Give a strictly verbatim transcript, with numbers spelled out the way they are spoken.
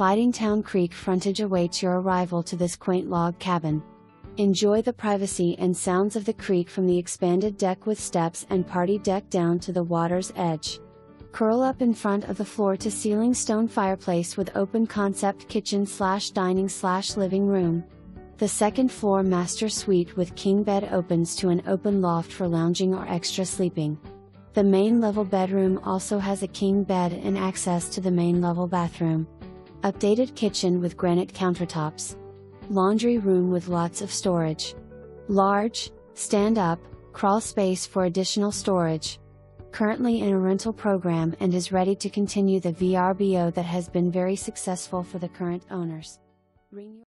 Fightingtown Creek frontage awaits your arrival to this quaint log cabin. Enjoy the privacy and sounds of the creek from the expanded deck with steps and party deck down to the water's edge. Curl up in front of the floor-to-ceiling stone fireplace with open-concept kitchen-slash-dining-slash-living room. The second-floor master suite with king bed opens to an open loft for lounging or extra sleeping. The main-level bedroom also has a king bed and access to the main-level bathroom. Updated kitchen with granite countertops. Laundry room with lots of storage. Large, stand-up, crawl space for additional storage. Currently in a rental program and is ready to continue the V R B O that has been very successful for the current owners.